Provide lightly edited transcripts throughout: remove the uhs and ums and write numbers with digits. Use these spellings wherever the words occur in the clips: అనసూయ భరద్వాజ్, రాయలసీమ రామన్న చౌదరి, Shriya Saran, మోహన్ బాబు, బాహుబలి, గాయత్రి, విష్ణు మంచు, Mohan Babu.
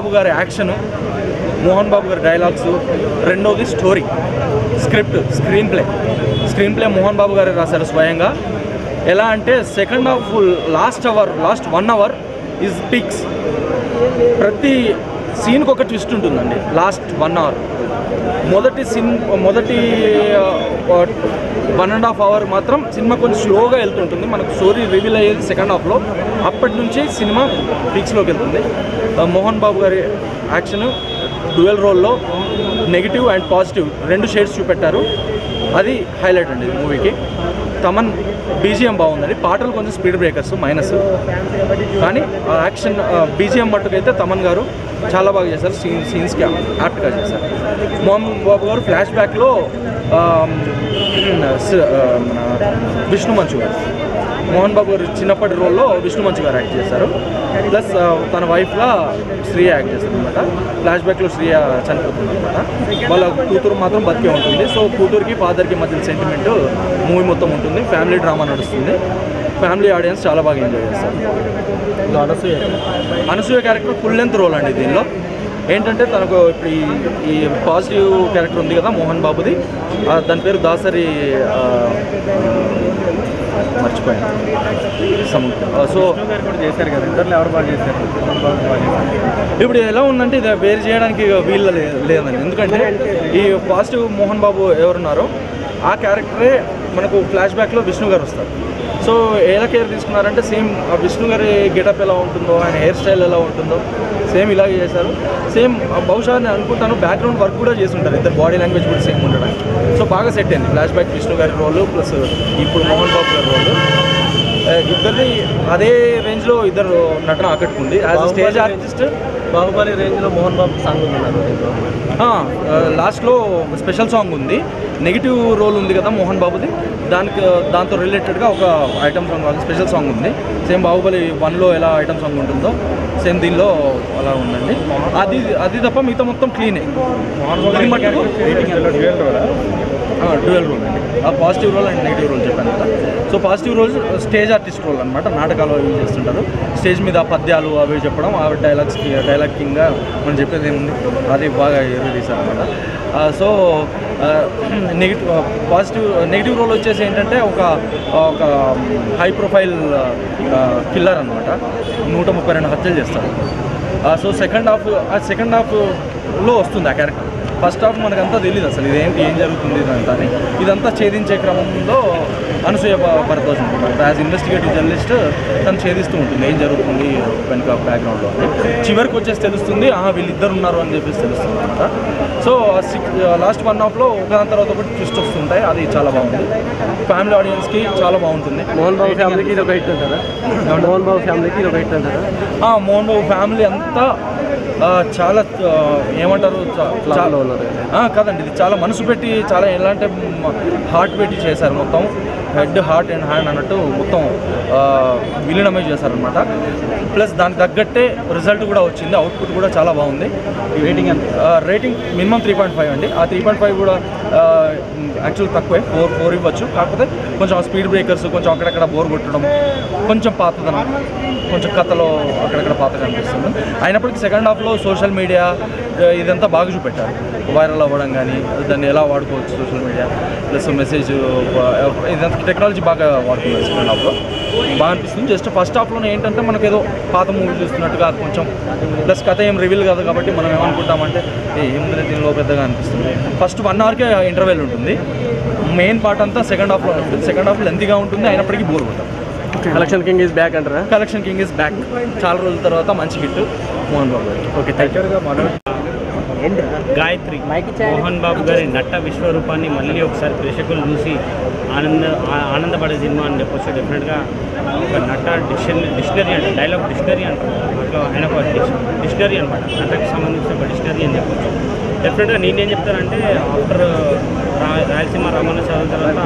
Babu gari action, Mohan Babu gari dialogues, rendogi story, script, screenplay. Screenplay Mohan Babu gari rasaru swayanga. Ela ante second half last 1 hour is peaks. Prati scene ko oka twist untundandi last 1 hour. Modati scene modati 1.5 hour matram cinema koncham slow ga veltuntundi manaku story reveal ayyedi second half lo appadi nunchi cinema peaks loki veltundi. Mohan Babu gari action dual role lo negative and positive rendu shades chupettaru. అది highlight అండి మూవీకి. Thaman BGM బాగుందండి, పాటలు కొంచెం speed breakers minus, కానీ action BGM మట్టుకైతే తమన్ గారు చాలా బాగా చేశారు, సీన్స్కి యాప్ట్గా చేశారు. మోహన్ బాబు గారు ఫ్లాష్ బ్యాక్లో విష్ణు మంచు గారు, మోహన్ బాబు గారు చిన్నప్పటి రోల్లో విష్ణు మంచు గారు యాక్ట్ చేశారు. ప్లస్ తన వైఫ్గా శ్రియ యాక్ట్ చేశారు అనమాట. ఫ్లాష్ బ్యాక్లో శ్రియ చనిపోతుంది అనమాట, వాళ్ళ కూతురు మాత్రం బతికే ఉంటుంది. సో కూతురుకి ఫాదర్కి మధ్య సెంటిమెంట్ మూవీ మొత్తం ఉంటుంది, ఫ్యామిలీ డ్రామా నడుస్తుంది. ఫ్యామిలీ ఆడియన్స్ చాలా బాగా ఎంజాయ్ చేస్తారు. Anasuya character full length role అండి. దీనిలో ఏంటంటే తనకు ఇప్పుడు ఈ పాజిటివ్ క్యారెక్టర్ ఉంది కదా మోహన్ బాబుది, దాని పేరు దాసరి మర్చిపోయాను. సో చేశారు కదా ఇద్దరు, ఎవరు బాగా చేశారు? ఇప్పుడు ఎలా ఉందంటే ఇది వేరు చేయడానికి వీళ్ళు లేదండి, ఎందుకంటే ఈ పాజిటివ్ మోహన్ బాబు ఎవరున్నారో ఆ క్యారెక్టరే మనకు ఫ్లాష్ బ్యాక్లో విష్ణు గారు వస్తారు. సో ఎలా కేర్ తీసుకున్నారంటే సేమ్ విష్ణు గారి గెటప్ ఎలా ఉంటుందో, ఆయన హెయిర్ స్టైల్ ఎలా ఉంటుందో సేమ్ ఇలాగే చేశారు. సేమ్ బహుశా నేను అనుకుంటాను బ్యాక్గ్రౌండ్ వర్క్ కూడా చేసి ఉంటారు, ఇద్దరు బాడీ లాంగ్వేజ్ కూడా సేమ్ ఉండడానికి. సో బాగా సెట్ అయింది ఫ్లాష్ బ్యాక్ విష్ణు గారి రోలు ప్లస్ ఇప్పుడు మోహన్ బాబు గారి రోలు, ఇద్దరిని అదే రేంజ్లో ఇద్దరు నటన ఆకట్టుకుంది. యాజ్ స్టేజ్ ఆర్టిస్ట్ బాహుబలి రేంజ్లో మోహన్ బాబు సాంగ్ ఉందన్నారు, లాస్ట్లో స్పెషల్ సాంగ్ ఉంది. నెగిటివ్ రోల్ ఉంది కదా మోహన్ బాబుది, దాంతో రిలేటెడ్గా ఒక ఐటమ్ సాంగ్ స్పెషల్ సాంగ్ ఉంది. సేమ్ బాహుబలి 1లో ఎలా ఐటమ్ సాంగ్ ఉంటుందో సేమ్ దీనిలో అలా ఉందండి. అది తప్ప మిగతా మొత్తం క్లీనే. డ్యూయల్ రోల్ అండి, ఆ positive role and negative role చెప్పాను కదా. So positive role stage artist role అనమాట, నాటకాలు అవి చేస్తుంటారు, స్టేజ్ మీద పద్యాలు అవి చెప్పడం, ఆ డైలాగ్ కింగ్గా మనం చెప్పేది ఏముంది, అది బాగా రిలీజ్ అనమాట. సో నెగిటివ్ రోల్ వచ్చేసి ఏంటంటే ఒక హై ప్రొఫైల్ కిల్లర్ అనమాట, 132 హత్యలు చేస్తారు. సో సెకండ్ హాఫ్లో వస్తుంది ఆ క్యారెక్టర్. ఫస్ట్ హాఫ్ మనకంతా తెలియదు అసలు ఏం జరుగుతుంది ఇదంతా అని, ఇదంతా ఛేదించే క్రమంలో అనసూయ భరద్వాజ్ ఉంటుంది, యాజ్ ఇన్వెస్టిగేటివ్ జర్నలిస్ట్ తను ఛేదిస్తూ ఉంటుంది ఏం జరుగుతుంది వెనుక బ్యాక్గ్రౌండ్లో. చివరికి వచ్చేసి తెలుస్తుంది వీళ్ళిద్దరు ఉన్నారు అని చెప్పేసి తెలుస్తుంది అనమాట. సో లాస్ట్ 1 హాఫ్లో ఒకదాని తర్వాత ఒకటి ట్విస్ట్ వస్తుంటాయి, అది చాలా బాగుంటుంది. ఫ్యామిలీ ఆడియన్స్కి చాలా బాగుంటుంది. మోహన్ బాబు ఫ్యామిలీ అంతా చాలా ఏమంటారు కాదండి, ఇది చాలా మనసు పెట్టి చాలా ఎలాంటి హార్ట్ పెట్టి చేశారు. మొత్తం హెడ్ హార్ట్ అండ్ హ్యాండ్ అన్నట్టు మొత్తం విలీనమే చేశారనమాట. ప్లస్ దానికి తగ్గట్టే రిజల్ట్ కూడా వచ్చింది, అవుట్పుట్ కూడా చాలా బాగుంది. రేటింగ్ మినిమం 3.5 అండి. ఆ 3.5 కూడా యాక్చువల్ తక్కువే, 4 ఇవ్వచ్చు. కాకపోతే కొంచెం స్పీడ్ బ్రేకర్స్, కొంచెం అక్కడక్కడ బోర్ కొట్టడం, కొంచెం పాతదనం, కొంచెం కథలో అక్కడక్కడ పాత కనిపిస్తుంది. అయినప్పటికీ సెకండ్ హాఫ్లో సోషల్ మీడియా ఇదంతా బాగా చూపెట్టారు, వైరల్ అవ్వడం కానీ దాన్ని ఎలా వాడుకోవచ్చు సోషల్ మీడియా ప్లస్ మెసేజ్ ఇదంతా టెక్నాలజీ బాగా వాడుకున్నారు సెకండ్ హాఫ్లో, బాగా అనిపిస్తుంది. జస్ట్ ఫస్ట్ హాఫ్లోనే ఏంటంటే మనకు ఏదో పాత మూవీ చూస్తున్నట్టుగా కొంచెం, ప్లస్ కథ ఏం రివీల్ కాదు కాబట్టి మనం ఏమనుకుంటామంటే ఏం లేదు దీనిలో పెద్దగా అనిపిస్తుంది. ఫస్ట్ 1 అవర్కే ఇంటర్వెల్ ఉంటుంది, మెయిన్ పార్ట్ అంతా సెకండ్ హాఫ్లో ఉంటుంది. సెకండ్ హాఫ్లో లెంతీగా ఉంటుంది, అయినప్పటికీ బోర్ కొట్టారు. కలెక్షన్ కింగ్ ఈజ్ బ్యాక్ చాలా రోజుల తర్వాత మంచి హిట్ మోహన్ బాబు గారు. Okay, thank you. గాయత్రి మోహన్ బాబు గారి నట్ట విశ్వరూపాన్ని మళ్ళీ ఒకసారి ప్రేక్షకులు చూసి ఆనందపడే సినిమా అని చెప్పొచ్చు. డెఫినెట్గా ఒక నట్ట డిక్షనరీ అంటే డైలాగ్ డిక్షనరీ అంటారు, అట్లా ఆయన ఒక డిక్షనరీ అనమాట, నట్టకు సంబంధించిన ఒక డిక్షనరీ అని చెప్పొచ్చు. డెఫినెట్గా నేనేం చెప్తానంటే ఆఫ్టర్ రాయలసీమ రామాయణ చదివిన తర్వాత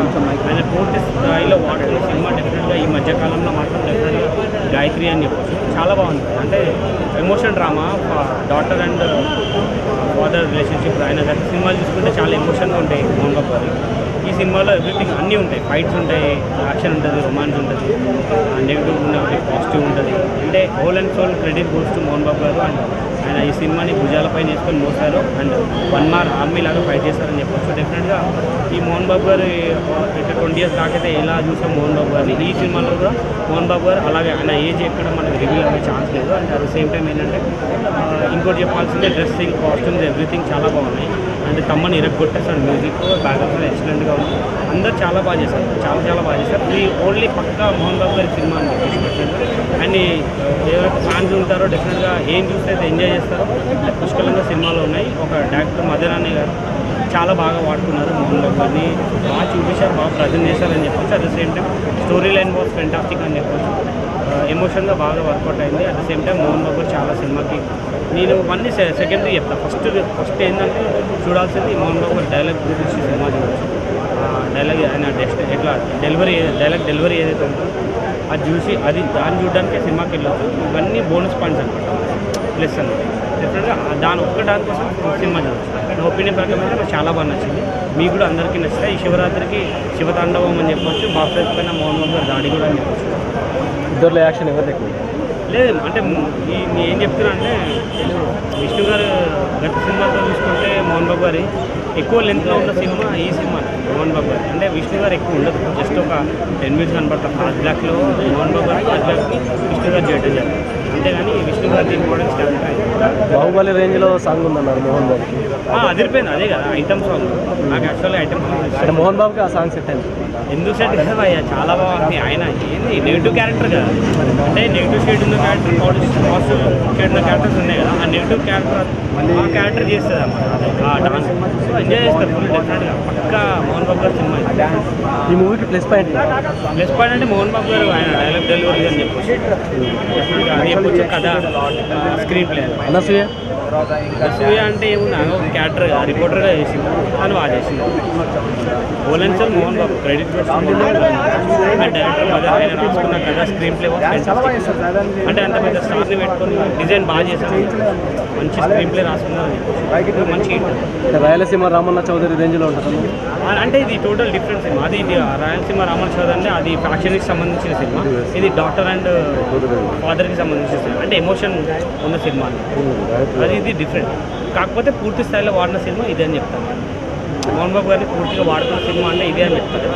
ఆయన పూర్తి స్థాయిలో వాడుకున్న సినిమా డెఫినెట్గా ఈ మధ్యకాలంలో మాత్రం డెఫినెట్గా గాయత్రి అని చెప్పచ్చు. చాలా బాగుంది, అంటే emotion drama, daughter and father relationship. ఆయన సినిమాలు చూసుకుంటే చాలా ఎమోషన్గా ఉంటాయి మోహన్ బాబు గారు. ఈ సినిమాలో ఎవ్రీథింగ్ అన్నీ ఉంటాయి, ఫైట్స్ ఉంటాయి, యాక్షన్ ఉంటుంది, రొమాన్స్ ఉంటుంది, నెగిటివ్ ఉంటుంది, పాజిటివ్ ఉంటుంది, అంటే whole and soul credit goes to మోహన్ బాబు garu. And ఆయన ఈ సినిమాని భుజాలపై వేసుకొని మోసారు అండ్ వన్ మార్ ఆర్మీ లాగా ఫైట్ చేశారని చెప్పచ్చు. డెఫినెట్గా ఈ మోహన్ బాబు గారు ఇట్లా 20 years దాకైతే ఎలా చూసాం మోహన్ బాబు గారిని, ఈ సినిమాలో కూడా మోహన్ బాబు గారు అలాగే ఆయన ఏజ్ ఎక్కడ మనకు రివీల్ అయ్యే ఛాన్స్ లేదు. And at the same time ఏంటంటే ఇంకోటి చెప్పాల్సిందే, డ్రెస్సింగ్, కాస్ట్యూమ్స్, ఎవ్రీథింగ్ చాలా బాగున్నాయి. అంటే తమ్మని ఇరగొట్టేసాడు, మ్యూజిక్ బ్యాక్గ్రౌండ్ ఎక్సలెంట్గా ఉంది, అందరు చాలా బాగా చేశారు, చాలా బాగా చేశారు. ఈ ఓన్లీ పక్కా మోహన్ బాబు గారి సినిమా అని చెప్పేసి అండ్ ఎవరైతే ఫ్యాన్స్ ఉంటారో డెఫినెట్గా ఏం చూస్తే అయితే ఎంజాయ్ చేస్తారో పుష్కలంగా సినిమాలో ఉన్నాయి. ఒక డైరెక్టర్ మధ్యనాన్ని గారు చాలా బాగా వాడుకున్నారు, మోహన్ బాబు గారిని బాగా చూపించారు, బాగా ప్రజెంట్ చేశారని చెప్పొచ్చు. At the same time story line బాగా ఫెంటాస్టిక్ అని చెప్పొచ్చు, ఎమోషన్గా బాగా వర్కౌట్ అయింది. At the same time మోహన్ బాబు చాలా సినిమాకి నేను అన్నీ సెకండరీ చెప్తాను. ఫస్ట్ ఏంటంటే చూడాల్సింది మోహన్ బాబు గారి డైలాగ్ గురించి సినిమా చూడవచ్చు. డైలాగ్ ఆయన ఎట్లా డైలాగ్ డెలివరీ ఏదైతే ఉంటుందో అది చూసి దాన్ని చూడడానికి సినిమాకి వెళ్ళవచ్చు. ఇవన్నీ బోనస్ పాయింట్స్ అనమాట, ప్లస్ అనమాట. డెఫినెట్గా దాని ఒక్కదానికోసం సినిమా చూడవచ్చు. నా ఒపీనియన్ ప్రకారం అయితే నాకు చాలా బాగా నచ్చింది, మీకు కూడా అందరికీ నచ్చితే ఈ శివరాత్రికి శివతాండవం అని చెప్పొచ్చు, బాక్స్ ఆఫీస్ పైన మోహన్ బాబు గారి దాడి కూడా అని చెప్పొచ్చు. ఇద్దరు యాక్షన్ ఎవరు ఎక్కువ లేదు అంటే నేనేం చెప్తున్నా అంటే విష్ణు గారు గత సినిమాతో చూసుకుంటే మోహన్ బాబు గారి ఎక్కువ లెంత్లో ఉన్న సినిమా ఈ సినిమా మోహన్ బాబు గారి. అంటే విష్ణు గారు ఎక్కువ ఉండదు, జస్ట్ ఒక 10 minutes కనపడతారు. 5 lakhsలో మోహన్ బాబు గారికి 5 lakhsకి విష్ణు గారు చేయడం జరిగింది, అంతేగాని విష్ణు గారికి ఇంపార్టెన్స్ కాదు. బాహుబలి రేంజ్లో సాంగ్ ఉందన్నారు మోహన్ బాబుకి, అదిరిపోయింది. అదే కదా ఐటమ్ సాంగ్, నాకు యాక్చువల్గా ఐటమ్ సాంగ్ మోహన్ బాబుకి ఆ సాంగ్ సెట్ అయింది. ఎందుకు సెట్ కదా, చాలా బాగుంది. ఆయన ఏంది నెగిటివ్ క్యారెక్టర్ కదా, అంటే నెగిటివ్ షేడ్ ఉన్న క్యారెక్టర్, పాజిటివ్ షేడ్ ఉన్న క్యారెక్టర్స్ ఉన్నాయి కదా. ఆ నెగిటివ్ క్యారెక్టర్ ఆ క్యారెక్టర్ చేస్తుంది అన్నమాట, ఆ డాన్స్. సో ఎంజాయ్ చేస్తారు ఫుల్. డెఫినెట్గా పక్కా మోహన్ బాబు గారు సినిమా. ఈ మూవీకి ప్లస్ పాయింట్ అంటే మోహన్ బాబు గారు ఆయన డైలాగ్ డెలివరీ అని చెప్పొచ్చు, అని చెప్పొచ్చు. కథ, స్క్రీన్ ప్లే, సూర్య అంటే ఏమున్నా క్యారెక్టర్ రిపోర్టర్గా చేసింది, అని బాగా చేసింది. ఓలెన్స్ మోహన్ బాబు క్రెడిట్ డైరెక్టర్ కదా, ఆయన రాసుకున్న కదా స్క్రీన్ ప్లే అంటే అంత పెద్ద స్టార్ని పెట్టుకుని డిజైన్ బాగా చేశారు, మంచి స్క్రీన్ ప్లే రాసుకున్నారు, మంచి. రాయలసీమ రామన్న చౌదరి రేంజ్లో ఉంటుంది అంటే ఇది టోటల్ డిఫరెంట్ సినిమా. అది రాయలసీమ రామన్న చౌదరి అంటే అది ఫ్యాక్షన్కి సంబంధించిన సినిమా, ఇది డాక్టర్ అండ్ ఫాదర్కి సంబంధించిన సినిమా, అంటే ఎమోషన్ ఉన్న సినిమా. అది ఇది డిఫరెంట్, కాకపోతే పూర్తి స్థాయిలో వాడిన సినిమా ఇదే అని చెప్తాను. మోహన్ బాబు గారిని పూర్తిగా వాడుతున్న సినిమా అంటే ఇదే అని చెప్తాను.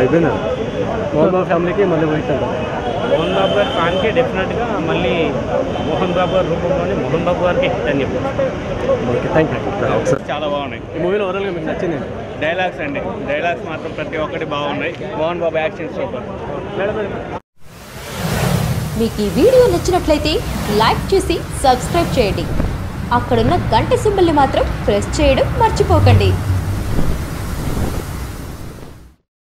అయిపోయిందా మోహన్ బాబు ఫ్యామిలీకి? మళ్ళీ మోహన్ బాబు గారి ఫ్యాన్కి డెఫినెట్గా మళ్ళీ మోహన్ బాబు గారి రూపంలోనే మోహన్ బాబు గారికి హిట్ అని చెప్తాను. చాలా బాగున్నాయి ఈ మూవీలో. ఓవరాల్గా మీకు నచ్చింది? డైలాగ్స్ అండి, డైలాగ్స్ మాత్రం ప్రతి ఒక్కటి బాగున్నాయి. మోహన్ బాబు action super. మీకు ఈ వీడియో నచ్చినట్లయితే లైక్ చేసి సబ్స్క్రైబ్ చేయండి. అక్కడున్న గంట సింబల్ని మాత్రం ప్రెస్ చేయడం మర్చిపోకండి.